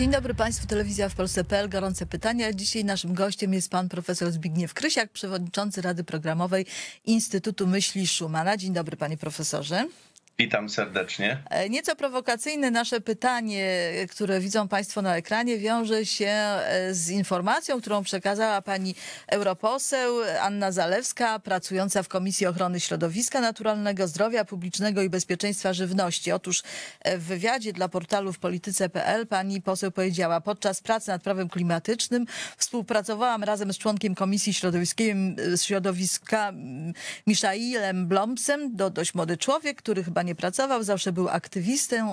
Dzień dobry Państwu, telewizja w Polsce.pl, gorące pytania. Dzisiaj naszym gościem jest pan profesor Zbigniew Krysiak, przewodniczący Rady Programowej Instytutu Myśli Schumana. Dzień dobry panie profesorze. Witam serdecznie. Nieco prowokacyjne nasze pytanie, które widzą Państwo na ekranie, wiąże się z informacją, którą przekazała pani europoseł Anna Zalewska, pracująca w Komisji Ochrony Środowiska Naturalnego, Zdrowia Publicznego i Bezpieczeństwa Żywności. Otóż w wywiadzie dla portalu w polityce.pl pani poseł powiedziała: podczas pracy nad prawem klimatycznym współpracowałam razem z członkiem Komisji Środowiska Michailem Blomsem, dość młody człowiek, który chyba nie pracował, zawsze był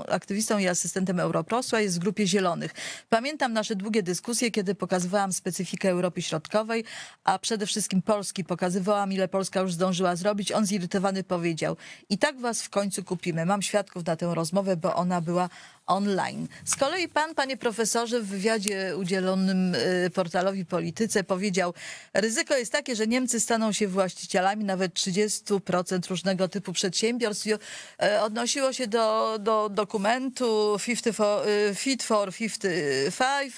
aktywistą i asystentem europosła, jest w Grupie Zielonych. Pamiętam nasze długie dyskusje, kiedy pokazywałam specyfikę Europy Środkowej, a przede wszystkim Polski. Pokazywałam, ile Polska już zdążyła zrobić. On zirytowany powiedział: i tak was w końcu kupimy. Mam świadków na tę rozmowę, bo ona była online. Z kolei pan, panie profesorze, w wywiadzie udzielonym portalowi Polityce powiedział: ryzyko jest takie, że Niemcy staną się właścicielami nawet 30% różnego typu przedsiębiorstw. Odnosiło się do dokumentu Fit for 55,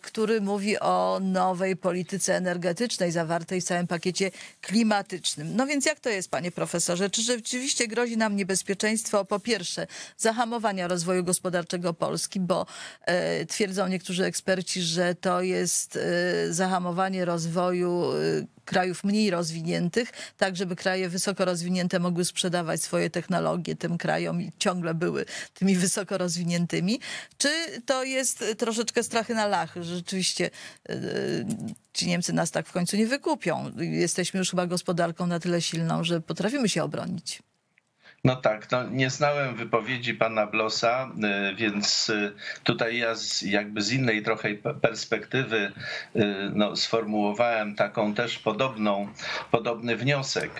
który mówi o nowej polityce energetycznej zawartej w całym pakiecie klimatycznym. No więc jak to jest, panie profesorze? Czy rzeczywiście grozi nam niebezpieczeństwo, po pierwsze, zahamowania rozwoju gospodarczego Polski, bo twierdzą niektórzy eksperci, że to jest zahamowanie rozwoju krajów mniej rozwiniętych, tak żeby kraje wysoko rozwinięte mogły sprzedawać swoje technologie tym krajom i ciągle były tymi wysoko rozwiniętymi. Czy to jest troszeczkę strachy na lachy, że rzeczywiście ci Niemcy nas tak w końcu nie wykupią? Jesteśmy już chyba gospodarką na tyle silną, że potrafimy się obronić. No tak, no nie znałem wypowiedzi pana Blosa, więc tutaj ja jakby z innej trochę perspektywy no, sformułowałem taką też podobny wniosek.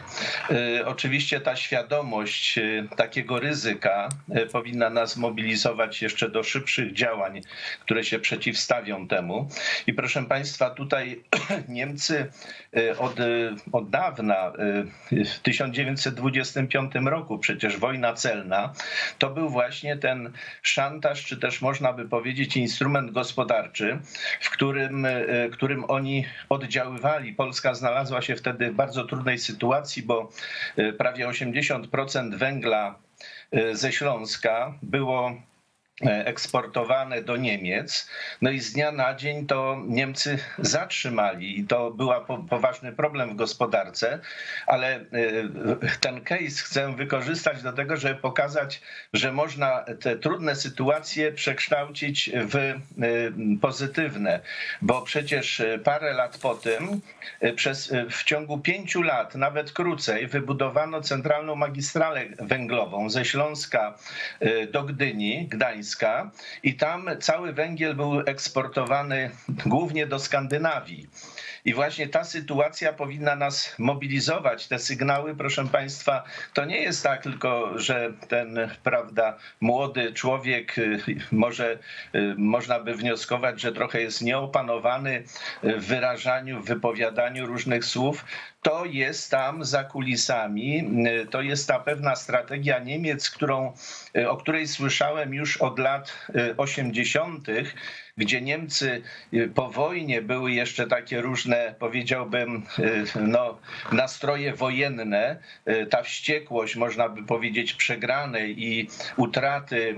Oczywiście ta świadomość takiego ryzyka powinna nas mobilizować jeszcze do szybszych działań, które się przeciwstawią temu. I proszę państwa, tutaj Niemcy od dawna, w 1925 roku, przecież wojna celna, to był właśnie ten szantaż, czy też można by powiedzieć instrument gospodarczy, w którym oni oddziaływali. Polska znalazła się wtedy w bardzo trudnej sytuacji, bo prawie 80% węgla ze Śląska było eksportowane do Niemiec. No i z dnia na dzień to Niemcy zatrzymali i to był poważny problem w gospodarce, ale ten case chcę wykorzystać do tego, żeby pokazać, że można te trudne sytuacje przekształcić w pozytywne, bo przecież parę lat po tym, w ciągu 5 lat, nawet krócej, wybudowano centralną magistralę węglową ze Śląska do Gdyni, Gdańska, i tam cały węgiel był eksportowany głównie do Skandynawii. I właśnie ta sytuacja powinna nas mobilizować. Te sygnały, proszę państwa, to nie jest tak tylko, że ten, prawda, młody człowiek może, można by wnioskować, że trochę jest nieopanowany w wyrażaniu, w wypowiadaniu różnych słów. To jest tam za kulisami, to jest ta pewna strategia Niemiec, o której słyszałem już od lat 80., gdzie Niemcy po wojnie były jeszcze takie różne, powiedziałbym, no, nastroje wojenne, ta wściekłość, można by powiedzieć, przegranej i utraty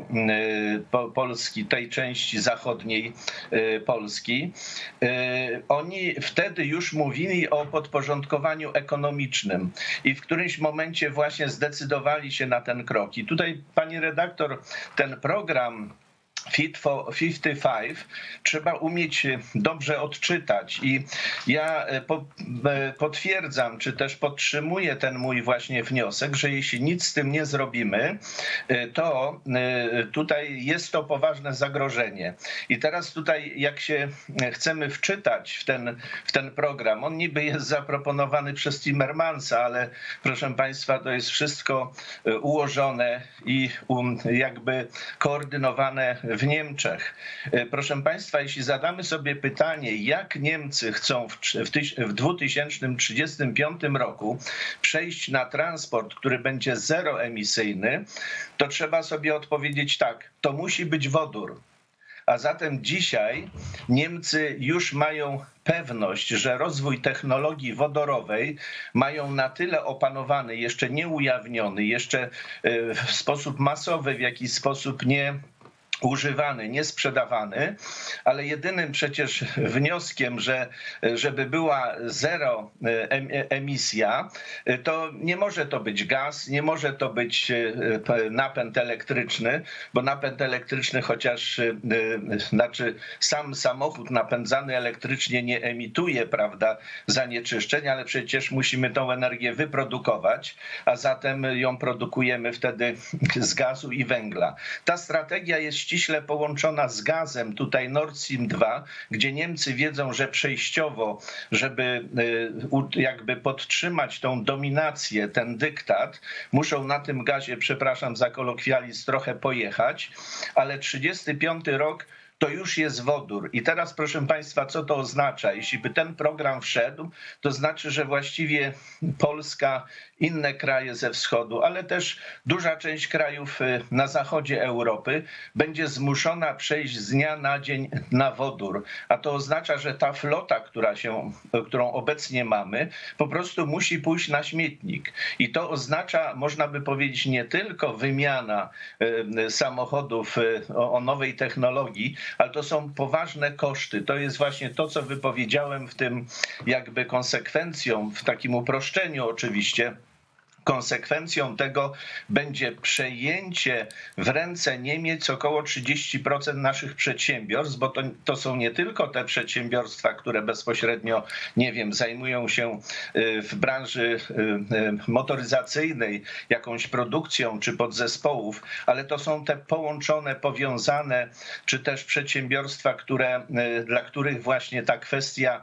Polski, tej części zachodniej Polski. Oni wtedy już mówili o podporządkowaniu ekonomicznym i w którymś momencie właśnie zdecydowali się na ten krok. I tutaj, pani redaktor, ten program Fit for 55 trzeba umieć dobrze odczytać i ja potwierdzam, czy też podtrzymuję ten mój właśnie wniosek, że jeśli nic z tym nie zrobimy, to tutaj jest to poważne zagrożenie. I teraz tutaj, jak się chcemy wczytać w ten program, on niby jest zaproponowany przez Timmermansa, ale proszę państwa, to jest wszystko ułożone i jakby koordynowane w Niemczech. Proszę państwa, jeśli zadamy sobie pytanie, jak Niemcy chcą w 2035 roku przejść na transport, który będzie zeroemisyjny, to trzeba sobie odpowiedzieć tak: to musi być wodór. A zatem dzisiaj Niemcy już mają pewność, że rozwój technologii wodorowej mają na tyle opanowany, jeszcze nieujawniony, jeszcze w sposób masowy, w jakiś sposób nie używany, niesprzedawany, ale jedynym przecież wnioskiem, że żeby była zero emisja, to nie może to być gaz, nie może to być napęd elektryczny, bo napęd elektryczny, chociaż znaczy sam samochód napędzany elektrycznie nie emituje, prawda, zanieczyszczeń, ale przecież musimy tą energię wyprodukować, a zatem ją produkujemy wtedy z gazu i węgla. Ta strategia jest ściśle połączona z gazem, tutaj Nord Stream 2, gdzie Niemcy wiedzą, że przejściowo, żeby jakby podtrzymać tą dominację, ten dyktat, muszą na tym gazie, przepraszam za kolokwializm, trochę pojechać, ale 35 rok to już jest wodór. I teraz, proszę państwa, co to oznacza? Jeśli by ten program wszedł, to znaczy, że właściwie Polska, inne kraje ze wschodu, ale też duża część krajów na zachodzie Europy będzie zmuszona przejść z dnia na dzień na wodór. A to oznacza, że ta flota, którą obecnie mamy, po prostu musi pójść na śmietnik. I to oznacza, można by powiedzieć, nie tylko wymiana samochodów o nowej technologii, ale to są poważne koszty. To jest właśnie to, co wypowiedziałem w tym jakby konsekwencją, w takim uproszczeniu oczywiście. Konsekwencją tego będzie przejęcie w ręce Niemiec około 30% naszych przedsiębiorstw, bo to są nie tylko te przedsiębiorstwa, które bezpośrednio, nie wiem, zajmują się w branży motoryzacyjnej jakąś produkcją czy podzespołów, ale to są te połączone, powiązane, czy też przedsiębiorstwa, dla których właśnie ta kwestia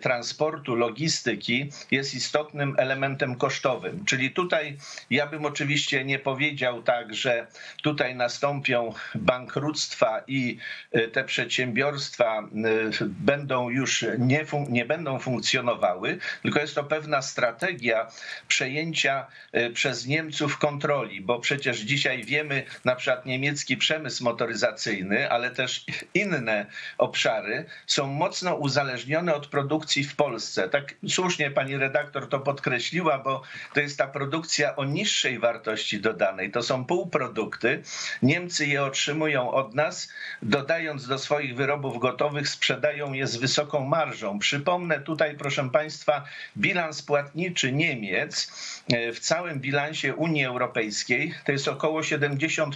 transportu, logistyki jest istotnym elementem kosztowym. Czyli tutaj ja bym oczywiście nie powiedział tak, że tutaj nastąpią bankructwa i te przedsiębiorstwa będą już nie będą funkcjonowały, tylko jest to pewna strategia przejęcia przez Niemców kontroli, bo przecież dzisiaj wiemy, na przykład niemiecki przemysł motoryzacyjny, ale też inne obszary są mocno uzależnione od produkcji w Polsce. Tak słusznie pani redaktor to podkreśliła, bo to jest ta produkcja o niższej wartości dodanej. To są półprodukty. Niemcy je otrzymują od nas, dodając do swoich wyrobów gotowych, sprzedają je z wysoką marżą. Przypomnę tutaj, proszę państwa, bilans płatniczy Niemiec w całym bilansie Unii Europejskiej to jest około 70%.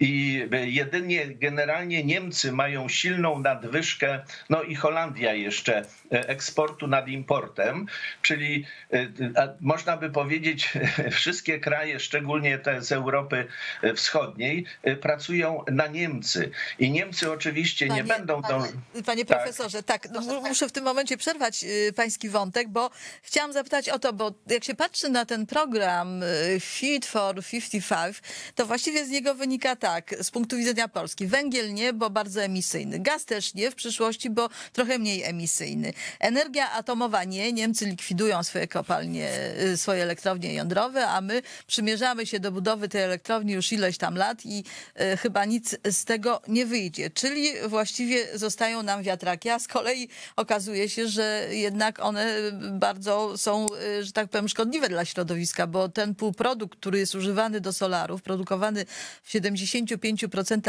I jedynie generalnie Niemcy mają silną nadwyżkę, no i Holandia jeszcze, eksportu nad importem, czyli można by powiedzieć, wszystkie kraje, szczególnie te z Europy Wschodniej, pracują na Niemcy. I Niemcy oczywiście nie będą... Panie profesorze, tak, no, muszę w tym momencie przerwać pański wątek, bo chciałam zapytać o to, bo jak się patrzy na ten program Fit for 55, to właściwie z niego wynika tak, z punktu widzenia Polski, węgiel nie, bo bardzo emisyjny, gaz też nie w przyszłości, bo trochę mniej emisyjny, energia atomowa nie, Niemcy likwidują swoje kopalnie, swoje elektrownie jądrowe, a my przymierzamy się do budowy tej elektrowni już ileś tam lat i chyba nic z tego nie wyjdzie, czyli właściwie zostają nam wiatraki, a z kolei okazuje się, że jednak one bardzo są, że tak powiem, szkodliwe dla środowiska, bo ten półprodukt, który jest używany do solarów, produkowany w 75%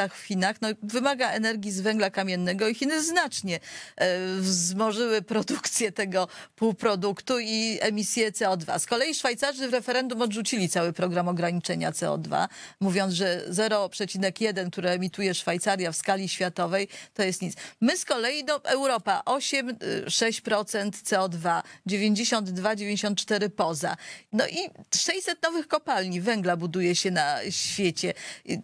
w Chinach, no, wymaga energii z węgla kamiennego i Chiny znacznie wzmożyły produkcję tego półproduktu i emisję CO2. Z kolei Szwajcarzy w referendum odrzucili cały program ograniczenia CO2, mówiąc, że 0,1, które emituje Szwajcaria w skali światowej, to jest nic. My z kolei, no, Europa 8-6% CO2, 92-94 poza. No i 600 nowych kopalni węgla buduje się na świecie.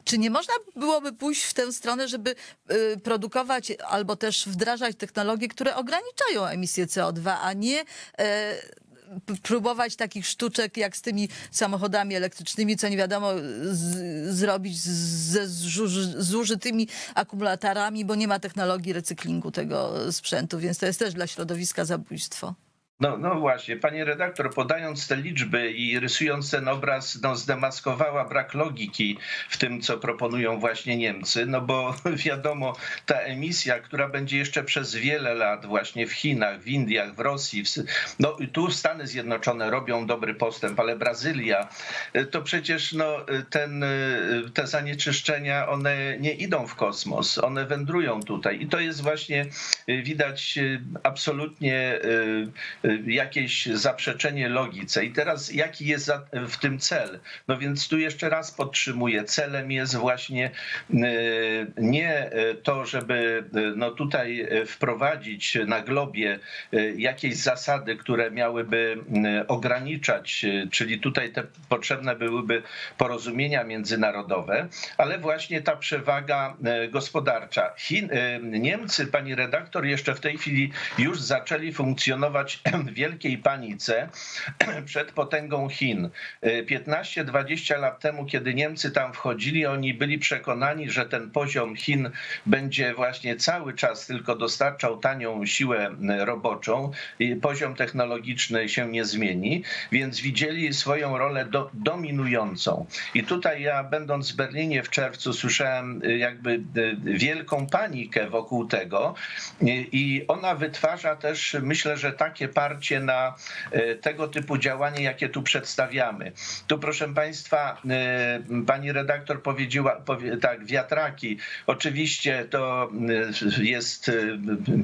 Czy nie można byłoby pójść w tę stronę, żeby produkować albo też wdrażać technologie, które ograniczają emisję CO2, a nie próbować takich sztuczek jak z tymi samochodami elektrycznymi, co nie wiadomo zrobić ze zużytymi akumulatorami, bo nie ma technologii recyklingu tego sprzętu, więc to jest też dla środowiska zabójstwo. No właśnie, pani redaktor, podając te liczby i rysując ten obraz, zdemaskowała brak logiki w tym, co proponują właśnie Niemcy, no bo wiadomo, ta emisja, która będzie jeszcze przez wiele lat właśnie w Chinach, w Indiach, w Rosji, no tu Stany Zjednoczone robią dobry postęp, ale Brazylia, to przecież te zanieczyszczenia, one nie idą w kosmos, one wędrują tutaj i to jest właśnie, widać absolutnie jakieś zaprzeczenie logice. I teraz jaki jest w tym cel? No więc tu jeszcze raz podtrzymuję, celem jest właśnie nie to, żeby tutaj wprowadzić na globie jakieś zasady, które miałyby ograniczać, czyli tutaj te potrzebne byłyby porozumienia międzynarodowe, ale właśnie ta przewaga gospodarcza. Niemcy, pani redaktor, jeszcze w tej chwili już zaczęli funkcjonować w wielkiej panice przed potęgą Chin. 15-20 lat temu, kiedy Niemcy tam wchodzili, oni byli przekonani, że ten poziom Chin będzie właśnie cały czas tylko dostarczał tanią siłę roboczą. Poziom technologiczny się nie zmieni, więc widzieli swoją rolę dominującą. I tutaj ja, będąc w Berlinie w czerwcu, słyszałem jakby wielką panikę wokół tego i ona wytwarza też, myślę, że takie parcie na tego typu działanie, jakie tu przedstawiamy. Tu, proszę państwa, pani redaktor powiedziała tak, wiatraki. Oczywiście to jest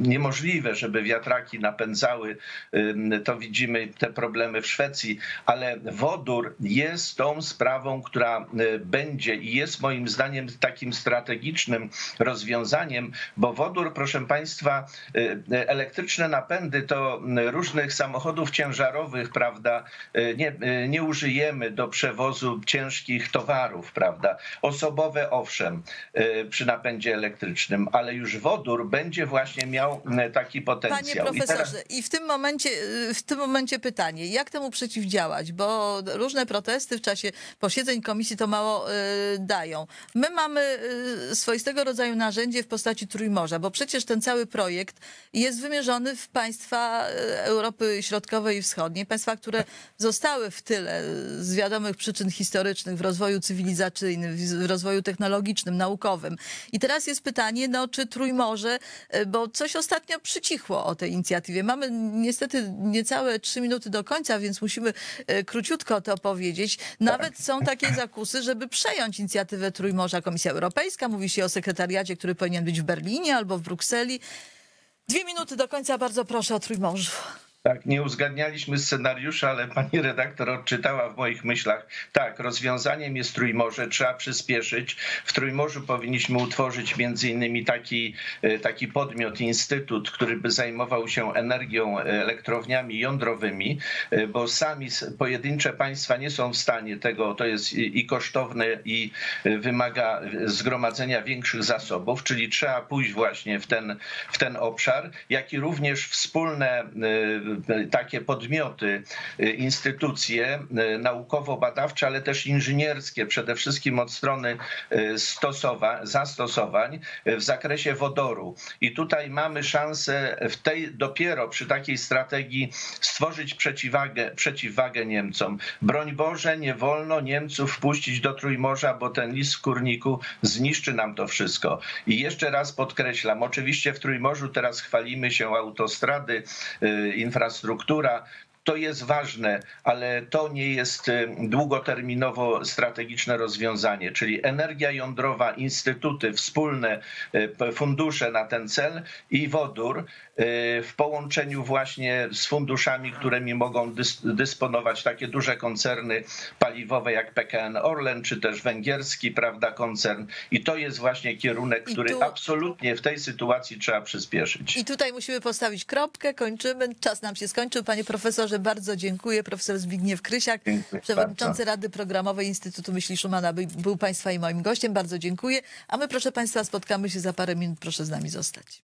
niemożliwe, żeby wiatraki napędzały, to widzimy te problemy w Szwecji, ale wodór jest tą sprawą, która będzie i jest moim zdaniem takim strategicznym rozwiązaniem, bo wodór, proszę państwa, elektryczne napędy to różnych samochodów ciężarowych, prawda, nie użyjemy do przewozu ciężkich towarów, prawda, osobowe owszem, przy napędzie elektrycznym, ale już wodór będzie właśnie miał taki potencjał. Panie profesorze, i w tym momencie pytanie, jak temu przeciwdziałać, bo różne protesty w czasie posiedzeń komisji to mało dają. My mamy swoistego rodzaju narzędzie w postaci Trójmorza, bo przecież ten cały projekt jest wymierzony w państwa Europy Środkowej i Wschodniej, państwa, które zostały w tyle z wiadomych przyczyn historycznych w rozwoju cywilizacyjnym, w rozwoju technologicznym, naukowym. I teraz jest pytanie, no czy Trójmorze, bo coś ostatnio przycichło o tej inicjatywie. Mamy niestety niecałe 3 minuty do końca, więc musimy króciutko to powiedzieć. Nawet są takie zakusy, żeby przejąć inicjatywę Trójmorza. Komisja Europejska, mówi się o sekretariacie, który powinien być w Berlinie albo w Brukseli. 2 minuty do końca, bardzo proszę o Trójmorzu. Tak, nie uzgadnialiśmy scenariusza, ale pani redaktor odczytała w moich myślach. Tak, rozwiązaniem jest Trójmorze, trzeba przyspieszyć. W Trójmorzu powinniśmy utworzyć między innymi taki podmiot, instytut, który by zajmował się energią, elektrowniami jądrowymi, bo sami pojedyncze państwa nie są w stanie tego, to jest i kosztowne i wymaga zgromadzenia większych zasobów, czyli trzeba pójść właśnie w ten obszar, jak i również wspólne takie podmioty, instytucje naukowo-badawcze, ale też inżynierskie, przede wszystkim od strony zastosowań w zakresie wodoru. I tutaj mamy szansę dopiero przy takiej strategii stworzyć przeciwwagę Niemcom. Broń Boże, nie wolno Niemców wpuścić do Trójmorza, bo ten list w kurniku zniszczy nam to wszystko. I jeszcze raz podkreślam, oczywiście w Trójmorzu teraz chwalimy się autostrady, infrastruktura. To jest ważne, ale to nie jest długoterminowo strategiczne rozwiązanie, czyli energia jądrowa, instytuty, wspólne fundusze na ten cel i wodór w połączeniu właśnie z funduszami, którymi mogą dysponować takie duże koncerny paliwowe jak PKN Orlen, czy też węgierski, prawda, koncern. I to jest właśnie kierunek, który absolutnie w tej sytuacji trzeba przyspieszyć. I tutaj musimy postawić kropkę, kończymy, czas nam się skończył. Panie profesorze, bardzo dziękuję. Profesor Zbigniew Krysiak, przewodniczący Rady Programowej Instytutu Myśli Schumana, był państwa i moim gościem. Bardzo dziękuję. A my, proszę państwa, spotkamy się za parę minut. Proszę z nami zostać.